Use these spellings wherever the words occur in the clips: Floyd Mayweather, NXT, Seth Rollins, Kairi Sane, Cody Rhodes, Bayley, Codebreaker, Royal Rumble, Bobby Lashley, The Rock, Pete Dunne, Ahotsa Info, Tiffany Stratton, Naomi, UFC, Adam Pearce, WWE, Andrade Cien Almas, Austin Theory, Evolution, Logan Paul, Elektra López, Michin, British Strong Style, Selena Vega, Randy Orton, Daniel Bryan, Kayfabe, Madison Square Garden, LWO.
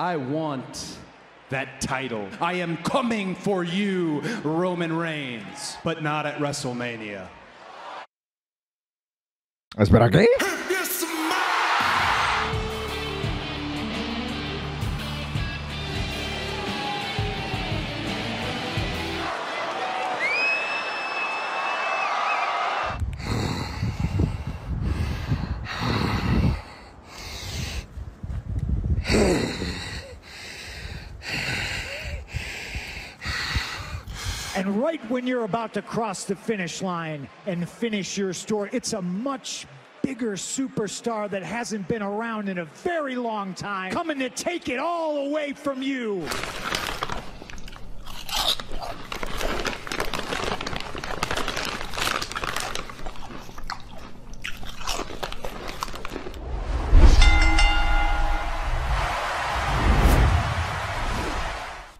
I want that title. I am coming for you, Roman Reigns, but not at WrestleMania. ¿Espera qué? And right when you're about to cross the finish line and finish your story, it's a much bigger superstar that hasn't been around in a very long time coming to take it all away from you.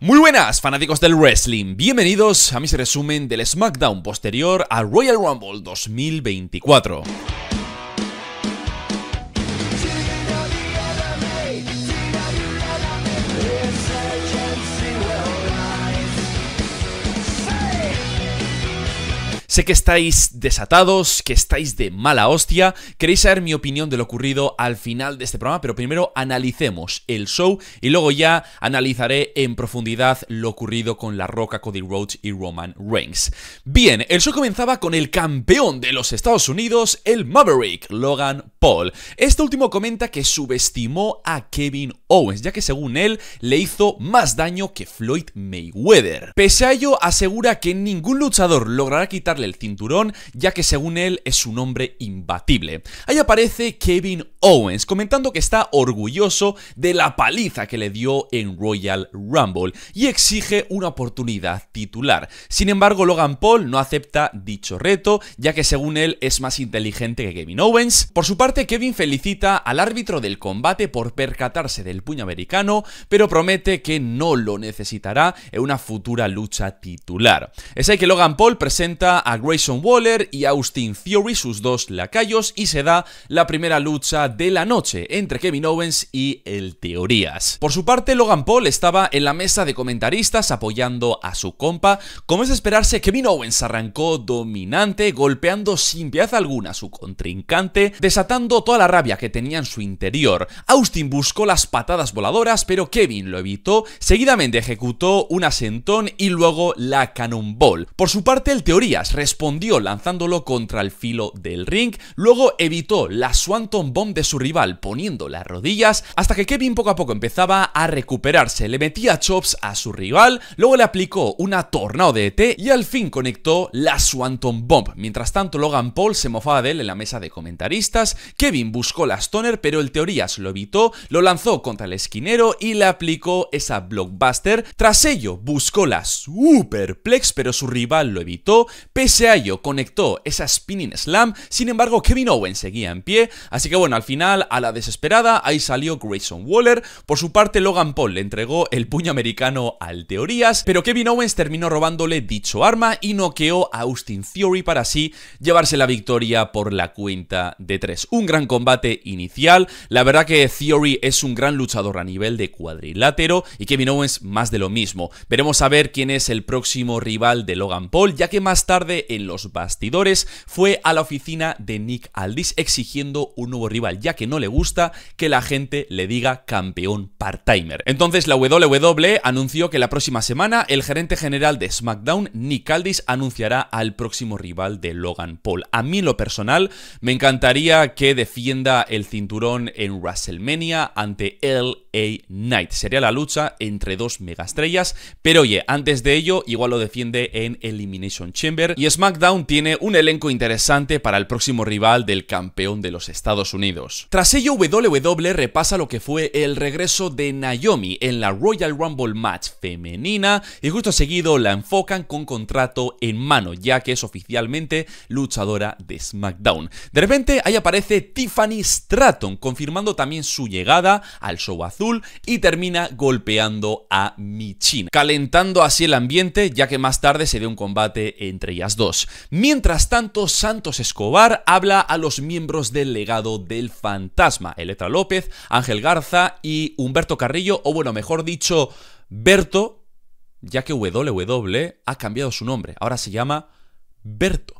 Muy buenas, fanáticos del wrestling, bienvenidos a mi resumen del SmackDown posterior a Royal Rumble 2024. Sé que estáis desatados, que estáis de mala hostia, queréis saber mi opinión de lo ocurrido al final de este programa, pero primero analicemos el show y luego ya analizaré en profundidad lo ocurrido con La Roca, Cody Rhodes y Roman Reigns. Bien, el show comenzaba con el campeón de los Estados Unidos, el Maverick, Logan Paul. Este último comenta que subestimó a Kevin Owens, ya que según él le hizo más daño que Floyd Mayweather. Pese a ello, asegura que ningún luchador logrará quitarle el cinturón, ya que según él es un hombre imbatible. Ahí aparece Kevin Owens comentando que está orgulloso de la paliza que le dio en Royal Rumble y exige una oportunidad titular. Sin embargo, Logan Paul no acepta dicho reto, ya que según él es más inteligente que Kevin Owens. Por su parte, Kevin felicita al árbitro del combate por percatarse del puño americano, pero promete que no lo necesitará en una futura lucha titular. Es ahí que Logan Paul presenta a Grayson Waller y Austin Theory, sus dos lacayos, y se da la primera lucha de la noche entre Kevin Owens y el Teorías. Por su parte, Logan Paul estaba en la mesa de comentaristas apoyando a su compa. Como es de esperarse, Kevin Owens arrancó dominante, golpeando sin piedad alguna a su contrincante, desatando toda la rabia que tenía en su interior. Austin buscó las patadas voladoras, pero Kevin lo evitó, seguidamente ejecutó un asentón y luego la cannonball. Por su parte, el Teorías respondió lanzándolo contra el filo del ring, luego evitó la Swanton Bomb de su rival poniendo las rodillas, hasta que Kevin poco a poco empezaba a recuperarse, le metía chops a su rival, luego le aplicó una Tornado de ET y al fin conectó la Swanton Bomb. Mientras tanto, Logan Paul se mofaba de él en la mesa de comentaristas, Kevin buscó la Stoner pero el Teorías lo evitó, lo lanzó contra el esquinero y le aplicó esa Blockbuster. Tras ello buscó la Superplex pero su rival lo evitó. Pese a ello, conectó esa Spinning Slam, sin embargo Kevin Owens seguía en pie, así que bueno, al final, a la desesperada, ahí salió Grayson Waller. Por su parte, Logan Paul le entregó el puño americano al Teorías, pero Kevin Owens terminó robándole dicho arma y noqueó a Austin Theory para así llevarse la victoria por la cuenta de 3. Un gran combate inicial, la verdad que Theory es un gran luchador a nivel de cuadrilátero y Kevin Owens más de lo mismo. Veremos a ver quién es el próximo rival de Logan Paul, ya que más tarde en los bastidores fue a la oficina de Nick Aldis exigiendo un nuevo rival, ya que no le gusta que la gente le diga campeón part-timer. Entonces la WWE anunció que la próxima semana el gerente general de SmackDown, Nick Aldis, anunciará al próximo rival de Logan Paul. A mí, lo personal, me encantaría que defienda el cinturón en WrestleMania ante LA Knight. Sería la lucha entre dos megaestrellas, pero oye, antes de ello igual lo defiende en Elimination Chamber. Y SmackDown tiene un elenco interesante para el próximo rival del campeón de los Estados Unidos. Tras ello, WWE repasa lo que fue el regreso de Naomi en la Royal Rumble match femenina y justo seguido la enfocan con contrato en mano, ya que es oficialmente luchadora de SmackDown. De repente ahí aparece Tiffany Stratton confirmando también su llegada al show azul y termina golpeando a Michin, calentando así el ambiente, ya que más tarde se dio un combate entre ellas dos. Mientras tanto, Santos Escobar habla a los miembros del legado del fantasma: Elektra López, Ángel Garza y Humberto Carrillo, o bueno, mejor dicho, Berto, ya que WWE ha cambiado su nombre. Ahora se llama Berto.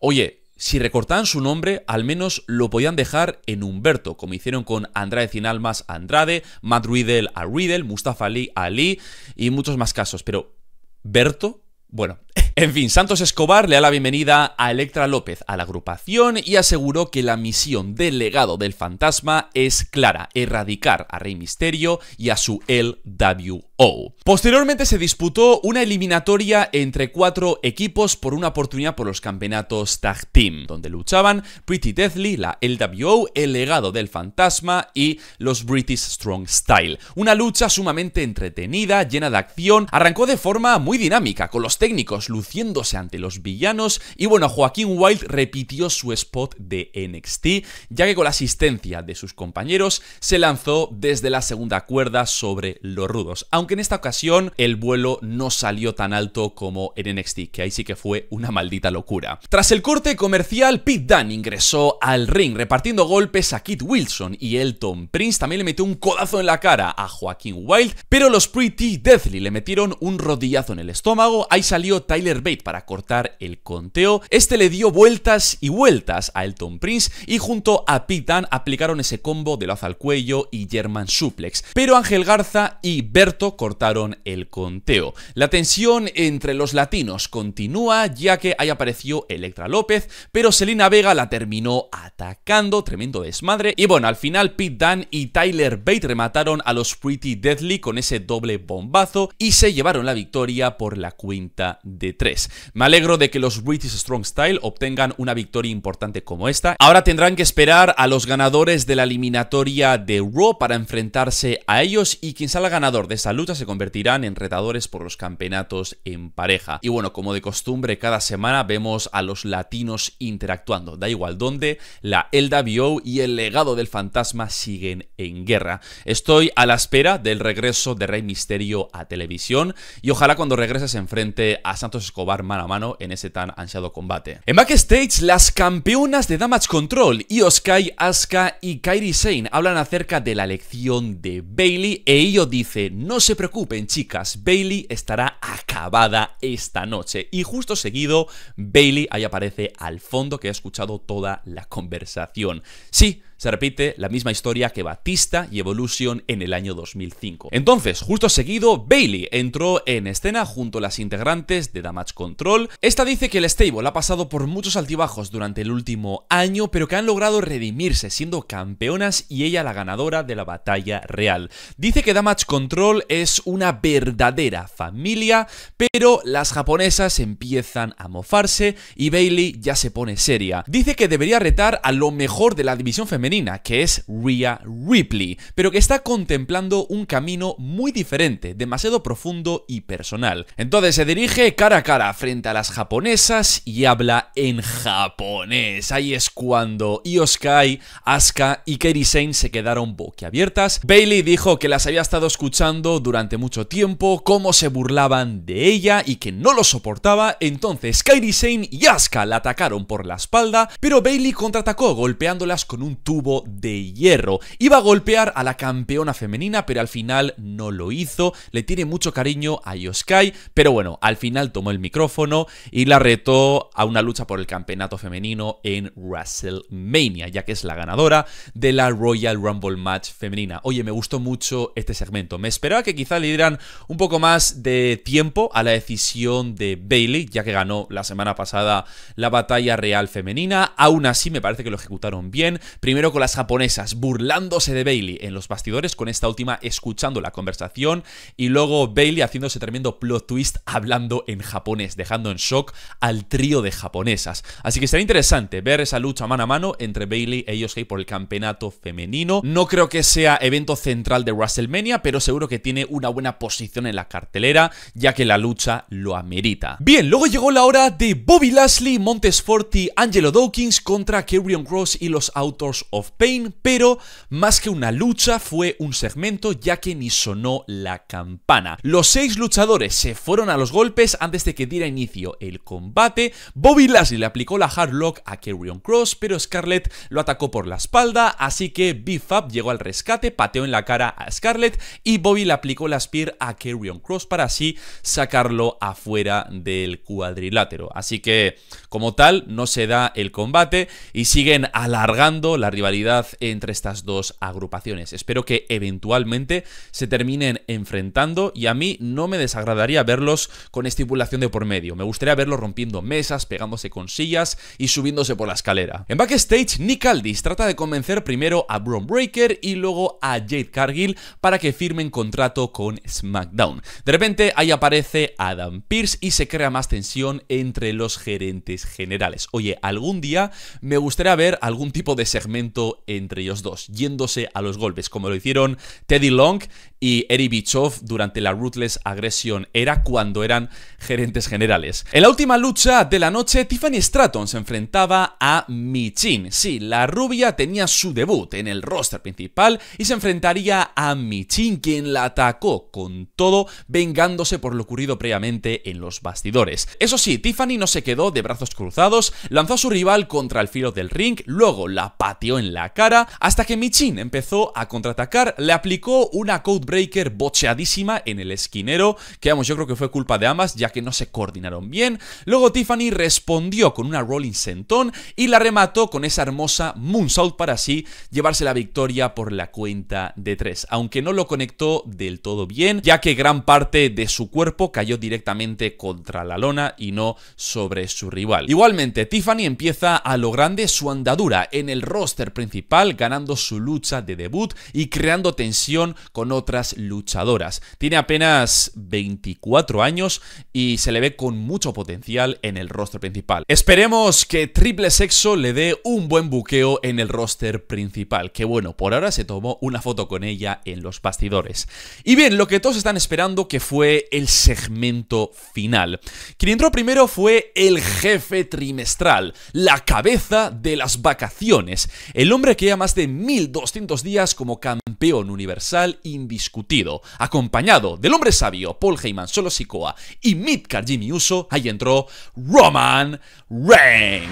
Oye, si recortaban su nombre, al menos lo podían dejar en Humberto, como hicieron con Andrade Cien Almas a Andrade, Matt Riddle a Riddle, Mustafa Ali a Ali y muchos más casos. Pero ¿Berto? Bueno, en fin, Santos Escobar le da la bienvenida a Elektra López a la agrupación y aseguró que la misión del legado del fantasma es clara: erradicar a Rey Misterio y a su LWO. Posteriormente se disputó una eliminatoria entre 4 equipos por una oportunidad por los campeonatos Tag Team, donde luchaban Pretty Deadly, la LWO, el legado del fantasma y los British Strong Style. Una lucha sumamente entretenida, llena de acción, arrancó de forma muy dinámica, con los técnicos luciéndose ante los villanos y bueno, Joaquín Wilde repitió su spot de NXT, ya que con la asistencia de sus compañeros se lanzó desde la segunda cuerda sobre los rudos, aunque en esta ocasión el vuelo no salió tan alto como en NXT, que ahí sí que fue una maldita locura. Tras el corte comercial, Pete Dunne ingresó al ring repartiendo golpes a Kit Wilson y Elton Prince. También le metió un codazo en la cara a Joaquín Wilde, pero los Pretty Deadly le metieron un rodillazo en el estómago. Ahí salió Tyler Bate para cortar el conteo. Este le dio vueltas y vueltas a Elton Prince y junto a Pete Dunne aplicaron ese combo de lazo al cuello y German Suplex, pero Ángel Garza y Berto cortaron el conteo. La tensión entre los latinos continúa, ya que ahí apareció Elektra López, pero Selena Vega la terminó atacando, tremendo desmadre, y bueno, al final Pete Dunne y Tyler Bate remataron a los Pretty Deadly con ese doble bombazo y se llevaron la victoria por la cuenta de 3. Me alegro de que los British Strong Style obtengan una victoria importante como esta. Ahora tendrán que esperar a los ganadores de la eliminatoria de Raw para enfrentarse a ellos, y quien salga ganador de esta lucha se convertirán en retadores por los campeonatos en pareja. Y bueno, como de costumbre, cada semana vemos a los latinos interactuando. Da igual dónde, la LWO y el legado del fantasma siguen en guerra. Estoy a la espera del regreso de Rey Misterio a televisión y ojalá cuando regrese se enfrente a Santos Escobar mano a mano en ese tan ansiado combate. En backstage, las campeonas de Damage Control, Io Sky, Asuka y Kairi Sane, hablan acerca de la elección de Bayley e Io dice: no se preocupen chicas, Bayley estará acabada esta noche. Y justo seguido, Bayley ahí aparece al fondo, que ha escuchado toda la conversación. Sí, se repite la misma historia que Batista y Evolution en el año 2005. Entonces, justo seguido, Bayley entró en escena junto a las integrantes de Damage Control. Esta dice que el stable ha pasado por muchos altibajos durante el último año, pero que han logrado redimirse siendo campeonas y ella la ganadora de la batalla real. Dice que Damage Control es una verdadera familia, pero las japonesas empiezan a mofarse y Bayley ya se pone seria. Dice que debería retar a lo mejor de la división femenina, que es Rhea Ripley, pero que está contemplando un camino muy diferente, demasiado profundo y personal. Entonces se dirige cara a cara frente a las japonesas y habla en japonés. Ahí es cuando Io Sky, Asuka y Kairi Sane se quedaron boquiabiertas. Bayley dijo que las había estado escuchando durante mucho tiempo, cómo se burlaban de ella y que no lo soportaba. Entonces Kairi Sane y Asuka la atacaron por la espalda, pero Bayley contraatacó golpeándolas con un tubo de hierro. Iba a golpear a la campeona femenina, pero al final no lo hizo. Le tiene mucho cariño a Io Sky, pero bueno, al final tomó el micrófono y la retó a una lucha por el campeonato femenino en WrestleMania, ya que es la ganadora de la Royal Rumble match femenina. Oye, me gustó mucho este segmento. Me esperaba que quizá le dieran un poco más de tiempo a la decisión de Bayley, ya que ganó la semana pasada la batalla real femenina. Aún así, me parece que lo ejecutaron bien. Primero con las japonesas burlándose de Bayley en los bastidores, con esta última escuchando la conversación, y luego Bayley haciéndose tremendo plot twist hablando en japonés, dejando en shock al trío de japonesas. Así que será interesante ver esa lucha mano a mano entre Bayley e Io Sky por el campeonato femenino. No creo que sea evento central de WrestleMania, pero seguro que tiene una buena posición en la cartelera, ya que la lucha lo amerita. Bien, luego llegó la hora de Bobby Lashley, Montesforti, Angelo Dawkins contra Karrion Kross y los Outlaws of Pain, pero más que una lucha fue un segmento, ya que ni sonó la campana. Los 6 luchadores se fueron a los golpes antes de que diera inicio el combate. Bobby Lashley le aplicó la Hardlock a Karrion Kross, pero Scarlett lo atacó por la espalda, así que B-Fab llegó al rescate, pateó en la cara a Scarlett y Bobby le aplicó la Spear a Karrion Kross para así sacarlo afuera del cuadrilátero. Así que, como tal, no se da el combate y siguen alargando la rivalidad entre estas dos agrupaciones. Espero que eventualmente se terminen enfrentando y a mí no me desagradaría verlos con estipulación de por medio. Me gustaría verlos rompiendo mesas, pegándose con sillas y subiéndose por la escalera. En backstage, Nick Aldis trata de convencer primero a Bron Breakker y luego a Jade Cargill para que firmen contrato con SmackDown. De repente ahí aparece Adam Pearce y se crea más tensión entre los gerentes generales. Oye, algún día me gustaría ver algún tipo de segmento entre ellos dos, yéndose a los golpes, como lo hicieron Teddy Long y Eric Bischoff durante la Ruthless Aggression era cuando eran gerentes generales. En la última lucha de la noche, Tiffany Stratton se enfrentaba a Michin. Sí, la rubia tenía su debut en el roster principal y se enfrentaría a Michin, quien la atacó con todo, vengándose por lo ocurrido previamente en los bastidores. Eso sí, Tiffany no se quedó de brazos cruzados, lanzó a su rival contra el filo del ring, luego la pateó en la cara hasta que Michin empezó a contraatacar, le aplicó una Codebreaker bocheadísima en el esquinero, que vamos, yo creo que fue culpa de ambas, ya que no se coordinaron bien. Luego Tiffany respondió con una Rolling Senton y la remató con esa hermosa Moonsault para así llevarse la victoria por la cuenta de 3, aunque no lo conectó del todo bien, ya que gran parte de su cuerpo cayó directamente contra la lona y no sobre su rival. Igualmente, Tiffany empieza a lo grande su andadura en el roster principal, ganando su lucha de debut y creando tensión con otras luchadoras. Tiene apenas 24 años y se le ve con mucho potencial en el roster principal. Esperemos que Triple Sexo le dé un buen buqueo en el roster principal, que bueno, por ahora se tomó una foto con ella en los bastidores. Y bien, lo que todos están esperando que fue el segmento final. Quien entró primero fue el jefe trimestral, la cabeza de las vacaciones, el hombre que lleva más de 1200 días como campeón universal indiscutido, acompañado del hombre sabio Paul Heyman, Solo Sikoa y Midcard Jimmy Uso. Ahí entró Roman Reigns.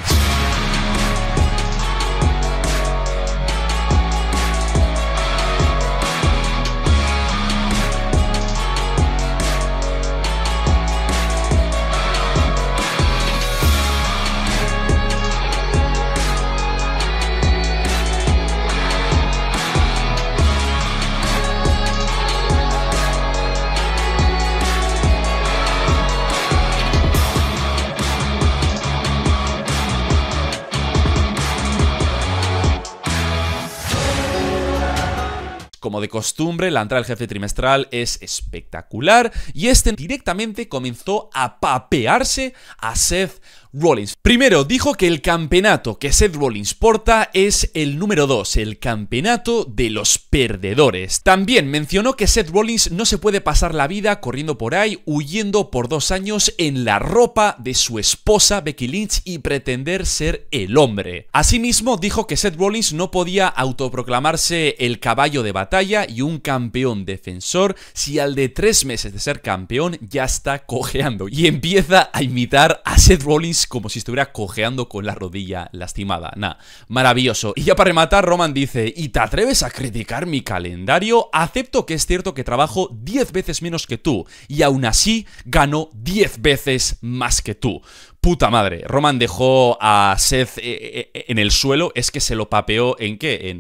Como de costumbre, la entrada del jefe trimestral es espectacular y este directamente comenzó a papearse a Seth Rollins. Primero dijo que el campeonato que Seth Rollins porta es el número 2, el campeonato de los perdedores. También mencionó que Seth Rollins no se puede pasar la vida corriendo por ahí, huyendo por 2 años en la ropa de su esposa Becky Lynch y pretender ser el hombre. Asimismo dijo que Seth Rollins no podía autoproclamarse el caballo de batalla y un campeón defensor si al de 3 meses de ser campeón ya está cojeando, y empieza a imitar a Seth Rollins como si estuviera cojeando con la rodilla lastimada. Nah, maravilloso. Y ya para rematar, Roman dice: ¿y te atreves a criticar mi calendario? Acepto que es cierto que trabajo 10 veces menos que tú y aún así gano 10 veces más que tú. Puta madre. Roman dejó a Seth en el suelo. Es que se lo papeó en ¿qué?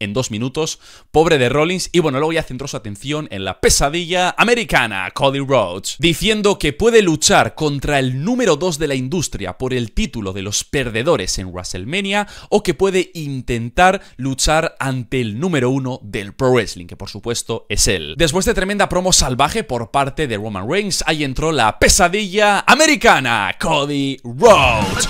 En 2 minutos, pobre de Rollins. Y bueno, luego ya centró su atención en la pesadilla americana, Cody Rhodes, diciendo que puede luchar contra el número 2 de la industria por el título de los perdedores en WrestleMania, o que puede intentar luchar ante el número 1 del pro wrestling, que por supuesto es él. Después de tremenda promo salvaje por parte de Roman Reigns, ahí entró la pesadilla americana, Cody Rhodes.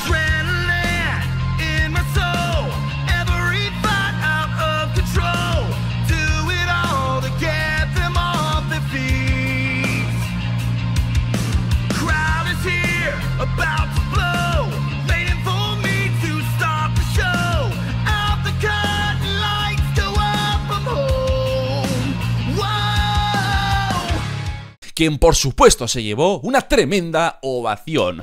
quien por supuesto se llevó una tremenda ovación.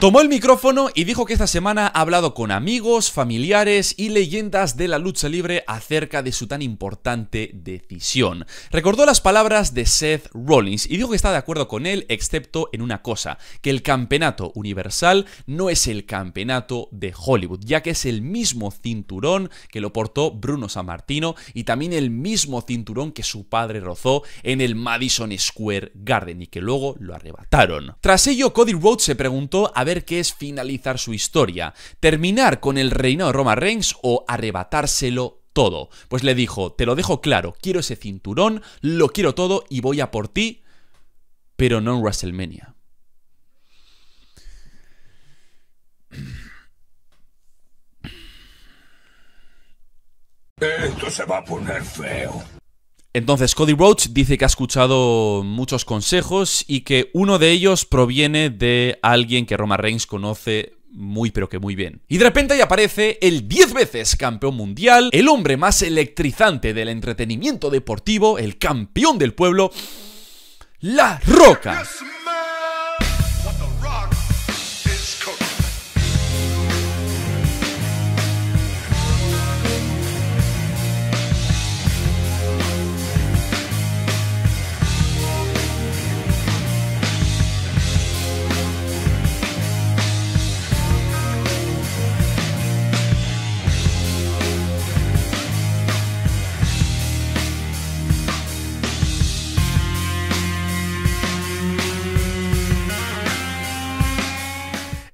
Tomó el micrófono y dijo que esta semana ha hablado con amigos, familiares y leyendas de la lucha libre acerca de su tan importante decisión. Recordó las palabras de Seth Rollins y dijo que está de acuerdo con él, excepto en una cosa, que el campeonato universal no es el campeonato de Hollywood, ya que es el mismo cinturón que lo portó Bruno Sammartino y también el mismo cinturón que su padre rozó en el Madison Square Garden y que luego lo arrebataron. Tras ello, Cody Rhodes se preguntó a ver qué es finalizar su historia, terminar con el reinado de Roman Reigns o arrebatárselo todo. Pues le dijo, te lo dejo claro, quiero ese cinturón, lo quiero todo y voy a por ti, pero no en WrestleMania. Esto se va a poner feo. Entonces Cody Rhodes dice que ha escuchado muchos consejos y que uno de ellos proviene de alguien que Roman Reigns conoce muy pero que muy bien. Y de repente ahí aparece el 10 veces campeón mundial, el hombre más electrizante del entretenimiento deportivo, el campeón del pueblo, La Roca.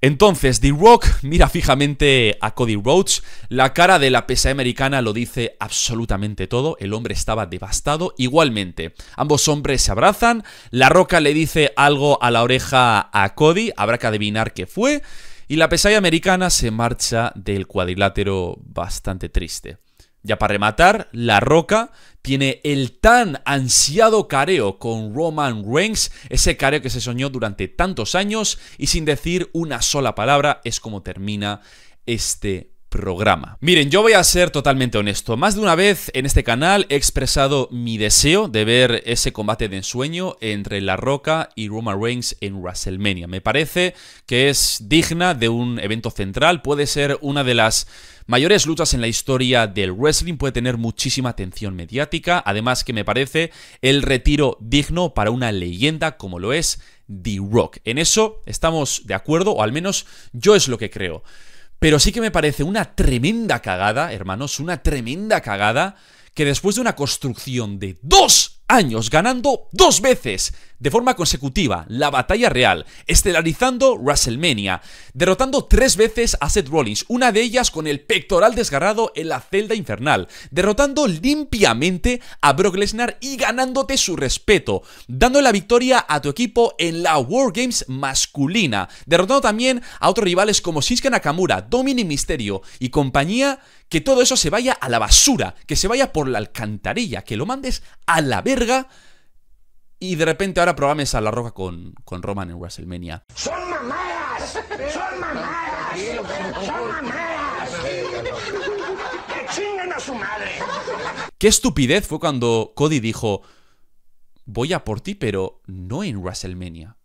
Entonces, The Rock mira fijamente a Cody Rhodes, la cara de la pesadilla americana lo dice absolutamente todo, el hombre estaba devastado igualmente. Ambos hombres se abrazan, La Roca le dice algo a la oreja a Cody, habrá que adivinar qué fue, y la pesadilla americana se marcha del cuadrilátero bastante triste. Ya para rematar, La Roca tiene el tan ansiado careo con Roman Reigns, ese careo que se soñó durante tantos años y sin decir una sola palabra es como termina este programa. Miren, yo voy a ser totalmente honesto. Más de una vez en este canal he expresado mi deseo de ver ese combate de ensueño entre La Roca y Roman Reigns en WrestleMania. Me parece que es digna de un evento central, puede ser una de las mayores luchas en la historia del wrestling, puede tener muchísima atención mediática, además que me parece el retiro digno para una leyenda como lo es The Rock. En eso estamos de acuerdo, o al menos yo es lo que creo. Pero sí que me parece una tremenda cagada, hermanos, una tremenda cagada, que después de una construcción de 2 años, ganando 2 veces de forma consecutiva la batalla real, estelarizando WrestleMania, derrotando 3 veces a Seth Rollins, una de ellas con el pectoral desgarrado en la celda infernal, derrotando limpiamente a Brock Lesnar y ganándote su respeto, dando la victoria a tu equipo en la War Games masculina, derrotando también a otros rivales como Shinsuke Nakamura, Dominic Mysterio y compañía, que todo eso se vaya a la basura, que se vaya por la alcantarilla, que lo mandes a la verga. Y de repente ahora programes a La Roca con Roman en WrestleMania. ¡Son mamadas! ¡Son mamadas! ¡Son mamadas! ¡Que chingan a su madre! ¡Qué estupidez fue cuando Cody dijo voy a por ti, pero no en WrestleMania!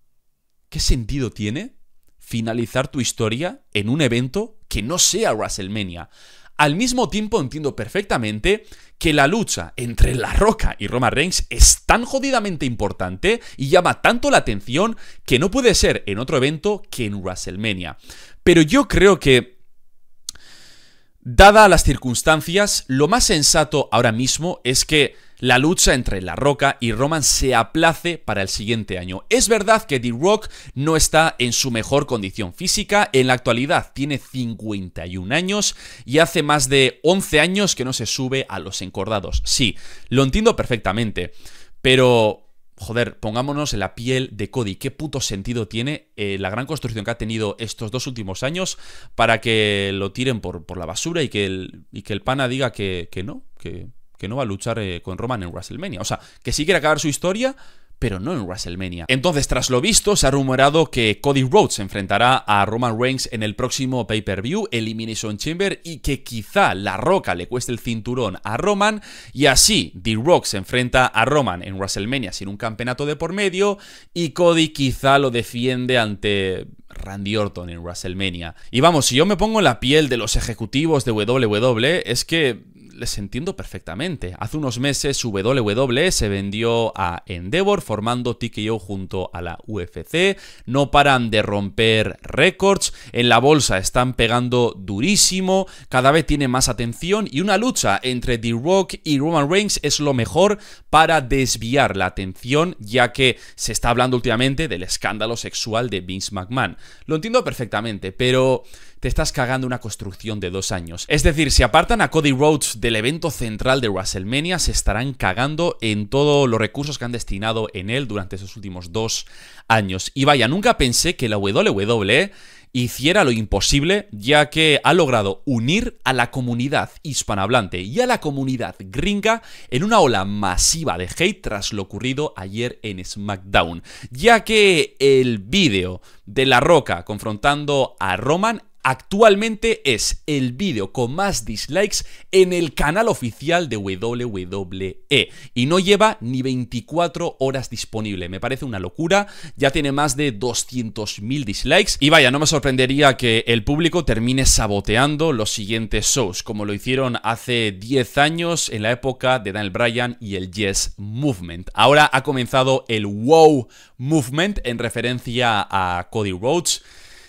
¿Qué sentido tiene finalizar tu historia en un evento que no sea WrestleMania? Al mismo tiempo entiendo perfectamente que la lucha entre La Roca y Roman Reigns es tan jodidamente importante y llama tanto la atención que no puede ser en otro evento que en WrestleMania. Pero yo creo que, dadas las circunstancias, lo más sensato ahora mismo es que la lucha entre La Roca y Roman se aplace para el siguiente año. Es verdad que The Rock no está en su mejor condición física, en la actualidad tiene 51 años y hace más de 11 años que no se sube a los encordados. Sí, lo entiendo perfectamente, pero joder, pongámonos en la piel de Cody. ¿Qué puto sentido tiene la gran construcción que ha tenido estos 2 últimos años para que lo tiren por la basura y que el pana diga que no, que no va a luchar con Roman en WrestleMania? O sea, que sí quiere acabar su historia, pero no en WrestleMania. Entonces, tras lo visto, se ha rumorado que Cody Rhodes se enfrentará a Roman Reigns en el próximo pay-per-view, Elimination Chamber, y que quizá La Roca le cueste el cinturón a Roman, y así The Rock se enfrenta a Roman en WrestleMania sin un campeonato de por medio, y Cody quizá lo defiende ante Randy Orton en WrestleMania. Y vamos, si yo me pongo en la piel de los ejecutivos de WWE, es que les entiendo perfectamente. Hace unos meses WWE se vendió a Endeavor formando TKO junto a la UFC. No paran de romper récords. En la bolsa están pegando durísimo. Cada vez tiene más atención. Y una lucha entre The Rock y Roman Reigns es lo mejor para desviar la atención, ya que se está hablando últimamente del escándalo sexual de Vince McMahon. Lo entiendo perfectamente, pero te estás cagando una construcción de 2 años. Es decir, si apartan a Cody Rhodes del evento central de WrestleMania, se estarán cagando en todos los recursos que han destinado en él durante esos últimos 2 años. Y vaya, nunca pensé que la WWE hiciera lo imposible, ya que ha logrado unir a la comunidad hispanohablante y a la comunidad gringa en una ola masiva de hate tras lo ocurrido ayer en SmackDown, ya que el vídeo de La Roca confrontando a Roman actualmente es el vídeo con más dislikes en el canal oficial de WWE y no lleva ni 24 horas disponible. Me parece una locura, ya tiene más de 200.000 dislikes y vaya, no me sorprendería que el público termine saboteando los siguientes shows, como lo hicieron hace 10 años en la época de Daniel Bryan y el Yes Movement. Ahora ha comenzado el Wow Movement en referencia a Cody Rhodes.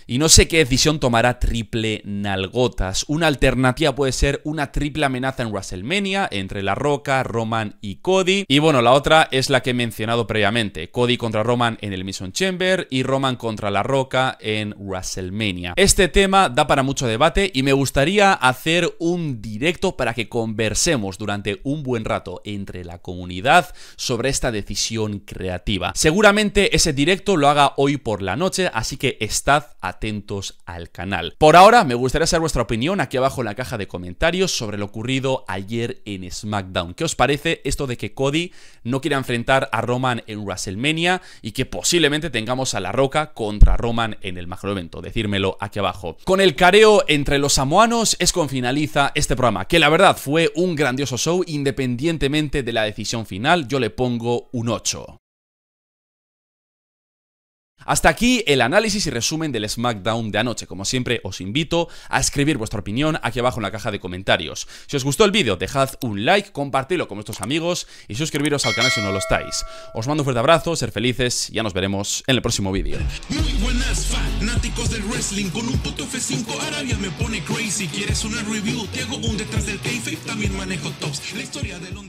Y no sé qué decisión tomará Triple Nalgotas. Una alternativa puede ser una triple amenaza en WrestleMania entre La Roca, Roman y Cody. Y bueno, la otra es la que he mencionado previamente. Cody contra Roman en el Elimination Chamber y Roman contra La Roca en WrestleMania. Este tema da para mucho debate y me gustaría hacer un directo para que conversemos durante un buen rato entre la comunidad sobre esta decisión creativa. Seguramente ese directo lo haga hoy por la noche, así que estad atentos al canal. Por ahora, me gustaría saber vuestra opinión aquí abajo en la caja de comentarios sobre lo ocurrido ayer en SmackDown. ¿Qué os parece esto de que Cody no quiera enfrentar a Roman en WrestleMania y que posiblemente tengamos a La Roca contra Roman en el macro evento? Decírmelo aquí abajo. Con el careo entre los samoanos es con finaliza este programa, que la verdad fue un grandioso show. Independientemente de la decisión final, yo le pongo un 8. Hasta aquí el análisis y resumen del SmackDown de anoche. Como siempre, os invito a escribir vuestra opinión aquí abajo en la caja de comentarios. Si os gustó el vídeo, dejad un like, compartidlo con vuestros amigos y suscribiros al canal si no lo estáis. Os mando un fuerte abrazo, ser felices y ya nos veremos en el próximo vídeo. Muy buenas, fanáticos del wrestling. Con un puto F5 Arabia me pone crazy. ¿Quieres una review? Te hago un detrás del kayfabe. También manejo tops. La historia del under.